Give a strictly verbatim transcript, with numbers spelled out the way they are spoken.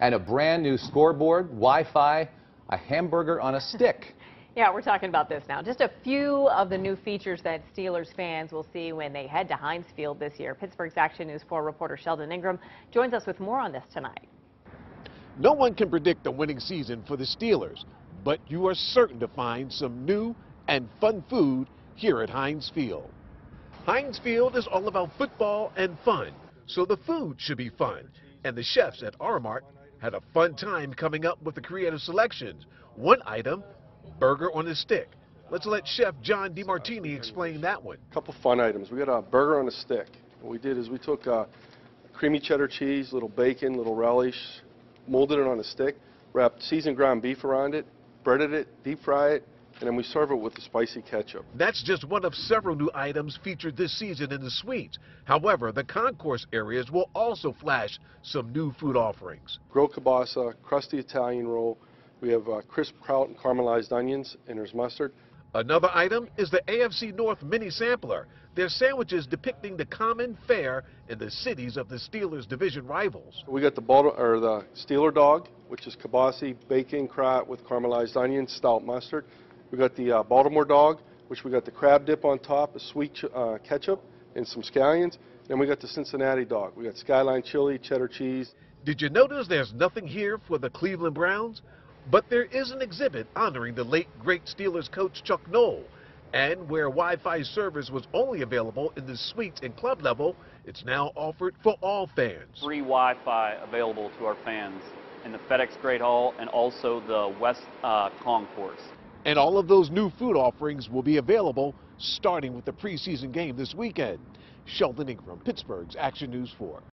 and a brand new scoreboard, Wi-Fi, a hamburger on a stick. Yeah, we're talking about this now. Just a few of the new features that Steelers fans will see when they head to Heinz Field this year. Pittsburgh's Action News four reporter Sheldon Ingram joins us with more on this tonight. No one can predict a winning season for the Steelers, but you are certain to find some new and fun food here at Heinz Field. Heinz Field is all about football and fun, so the food should be fun. And the chefs at Aramark had a fun time coming up with the creative selections. One item, burger on a stick. Let's let Chef John DiMartini explain that one. A couple fun items. We got a burger on a stick. What we did is we took uh, creamy cheddar cheese, little bacon, little relish, molded it on a stick, wrapped seasoned ground beef around it, breaded it, deep fry it, and then we serve it with the spicy ketchup. That's just one of several new items featured this season in the suites. However, the concourse areas will also flash some new food offerings. Grilled kielbasa, crusty Italian roll, we have uh, crisp kraut and caramelized onions, and there's mustard. Another item is the A F C North mini sampler. They're sandwiches depicting the common fare in the cities of the Steelers' division rivals. We got the, or the Steeler dog, which is kielbasa, bacon, kraut with caramelized onions, stout mustard. We got the uh, Baltimore dog, which we got the crab dip on top, a sweet uh, ketchup, and some scallions. Then we got the Cincinnati dog. We got Skyline Chili, cheddar cheese. Did you notice there's nothing here for the Cleveland Browns? But there is an exhibit honoring the late great Steelers coach Chuck Noll, and where Wi-Fi service was only available in the suites and club level, it's now offered for all fans. Free Wi-Fi available to our fans in the FedEx Great Hall and also the West uh, Concourse. And all of those new food offerings will be available starting with the preseason game this weekend. Sheldon Ingram, Pittsburgh's Action News four.